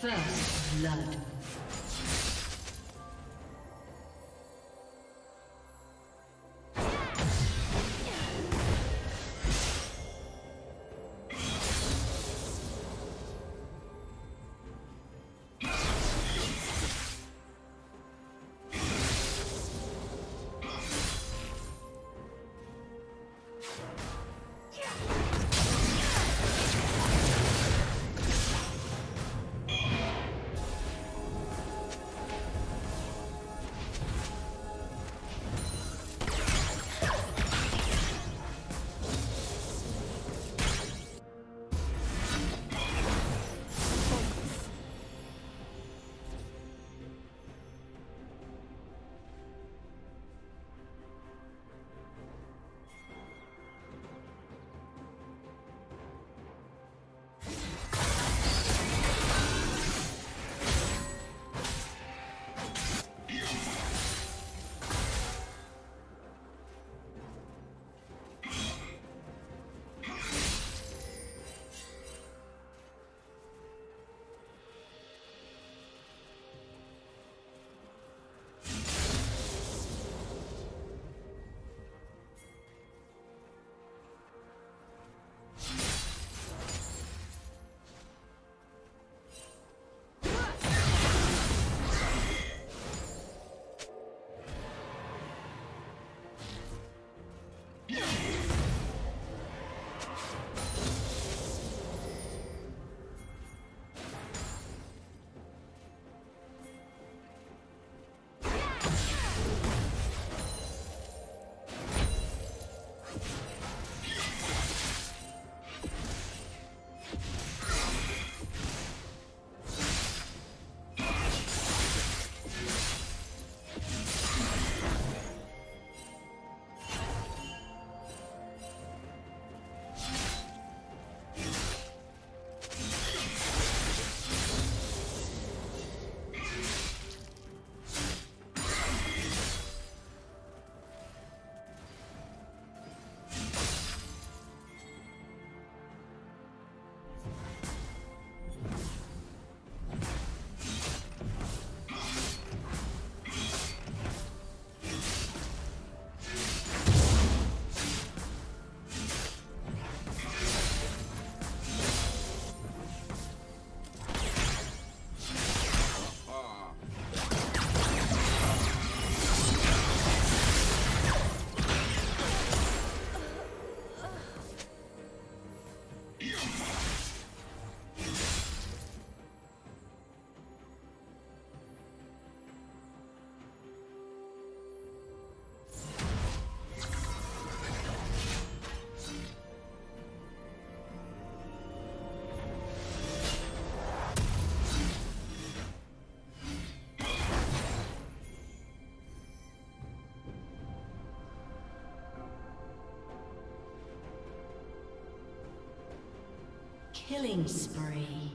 First blood. Killing spree.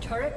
Turret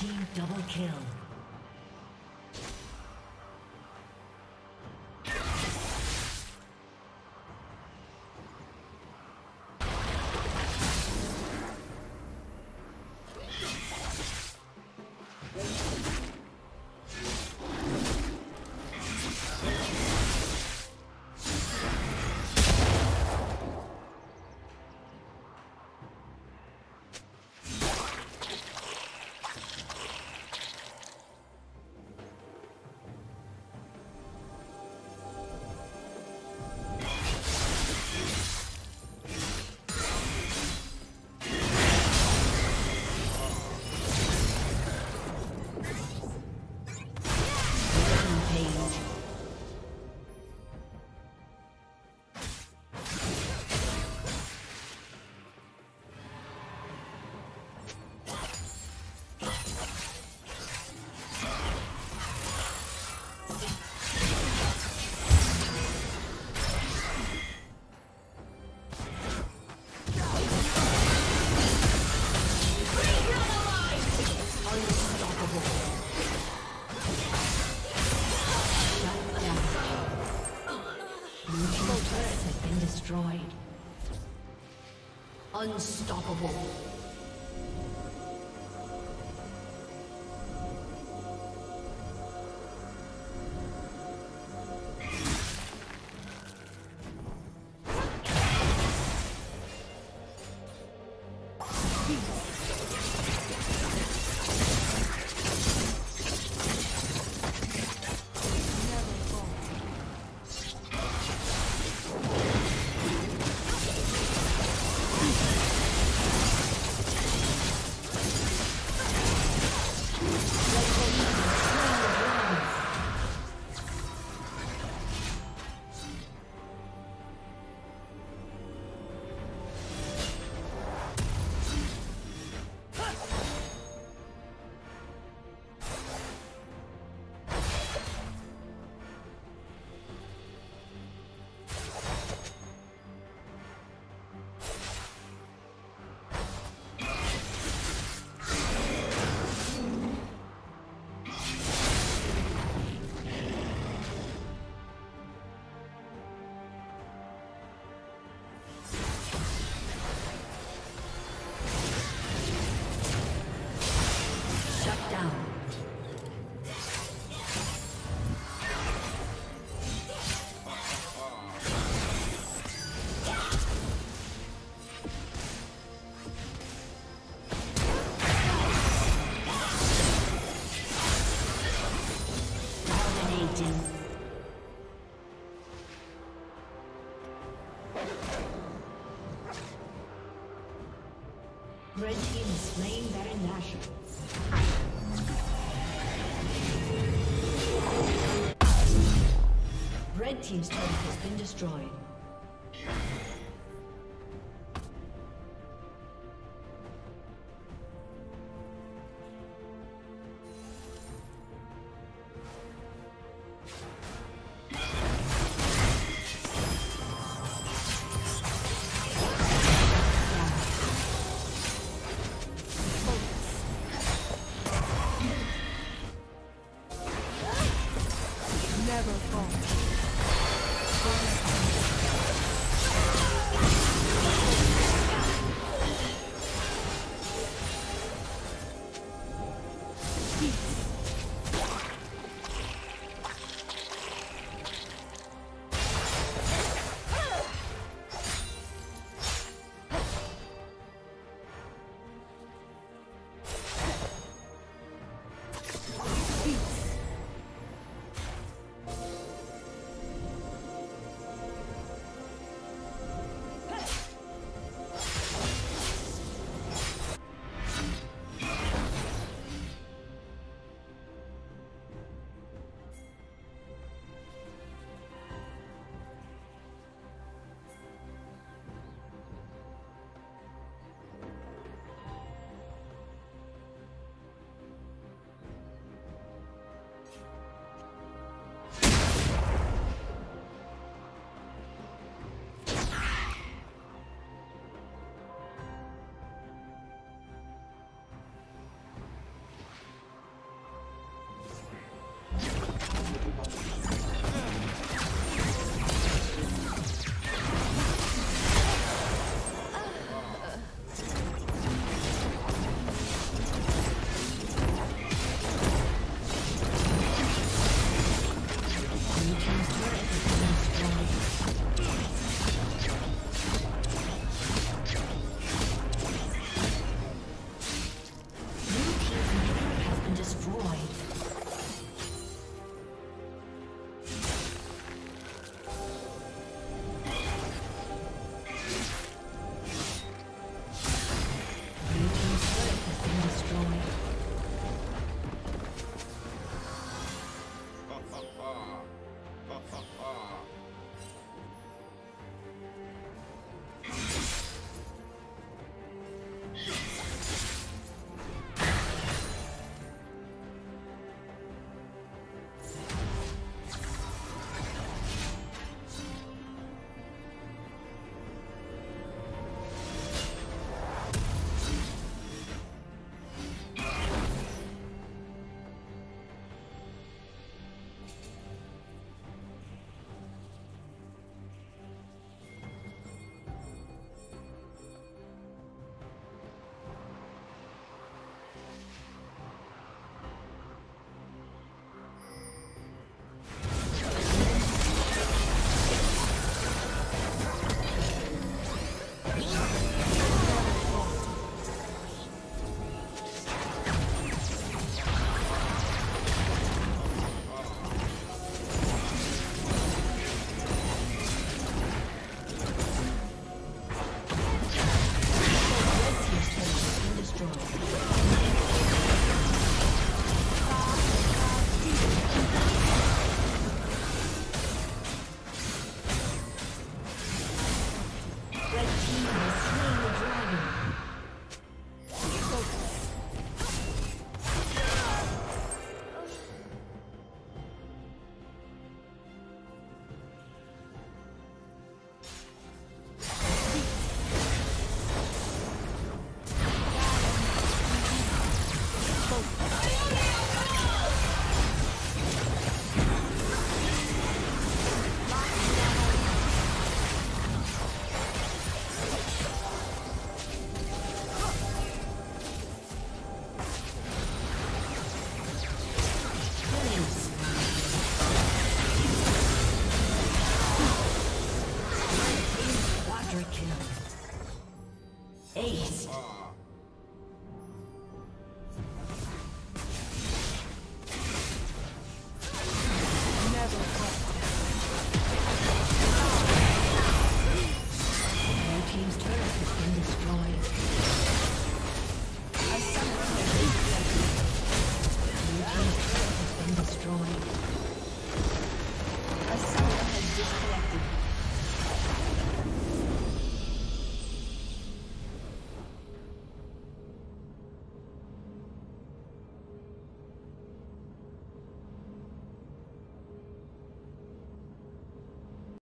Team double kill. destroyed. Unstoppable. Red team is slain Baron Nashor. Red team's turret has been destroyed.